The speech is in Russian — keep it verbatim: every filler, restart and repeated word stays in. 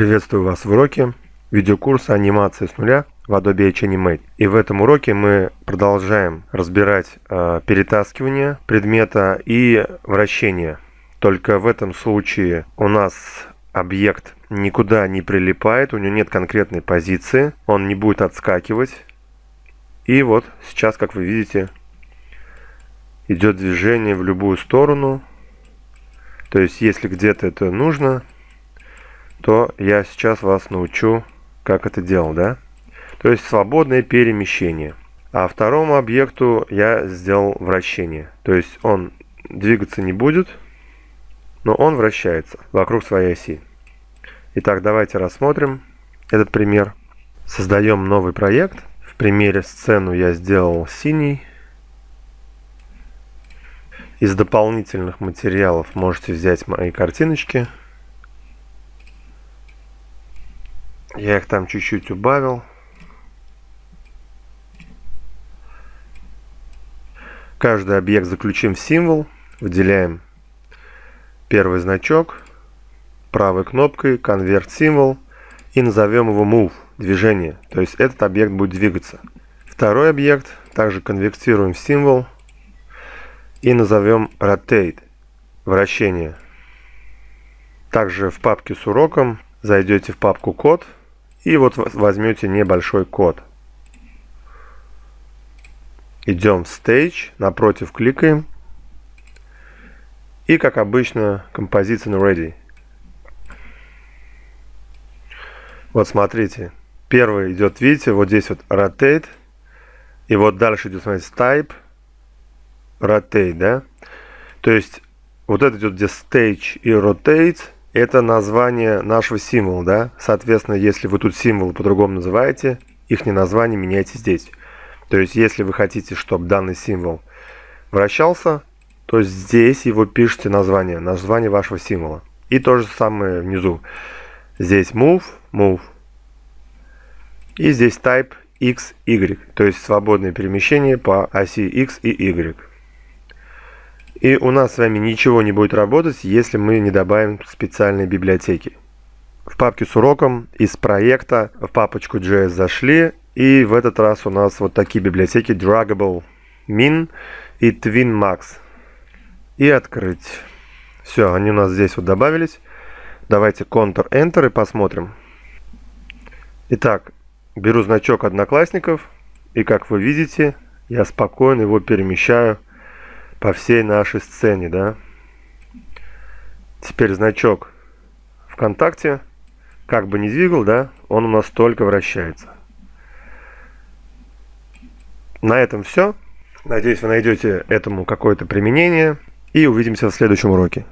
Приветствую вас в уроке видеокурса анимации с нуля в Adobe Edge Animate. И в этом уроке мы продолжаем разбирать э, перетаскивание предмета и вращение. Только в этом случае у нас объект никуда не прилипает, у него нет конкретной позиции, он не будет отскакивать. И вот сейчас, как вы видите, идет движение в любую сторону. То есть, если где-то это нужно, то я сейчас вас научу, как это делал, да? То есть свободное перемещение. А второму объекту я сделал вращение. То есть он двигаться не будет, но он вращается вокруг своей оси. Итак, давайте рассмотрим этот пример. Создаем новый проект. В примере сцену я сделал синий. Из дополнительных материалов можете взять мои картиночки. Я их там чуть-чуть убавил. Каждый объект заключим в символ. Выделяем первый значок. Правой кнопкой конверт символ. И назовем его move. Движение. То есть этот объект будет двигаться. Второй объект также конвертируем в символ. И назовем rotate. Вращение. Также в папке с уроком зайдете в папку код. И вот возьмете небольшой код. Идем в Stage, напротив кликаем. И, как обычно, Composition Ready. Вот смотрите. Первый идет, видите, вот здесь вот Rotate. И вот дальше идет, смотрите, Type. Rotate, да? То есть, вот это идет где Stage и Rotate. Это название нашего символа, да? Соответственно, если вы тут символы по-другому называете, их не название меняйте здесь. То есть, если вы хотите, чтобы данный символ вращался, то здесь его пишите название, название вашего символа. И то же самое внизу. Здесь move, move. И здесь type x, y. То есть, свободное перемещение по оси x и y. И у нас с вами ничего не будет работать, если мы не добавим специальной библиотеки. В папке с уроком из проекта в папочку джей эс зашли. И в этот раз у нас вот такие библиотеки Draggable, Min и TwinMax. И открыть. Все, они у нас здесь вот добавились. Давайте Ctrl-Enter и посмотрим. Итак, беру значок одноклассников. И как вы видите, я спокойно его перемещаю по всей нашей сцене, да. Теперь значок ВКонтакте, как бы ни двигал, да, он у нас только вращается. На этом все. Надеюсь, вы найдете этому какое-то применение. И увидимся в следующем уроке.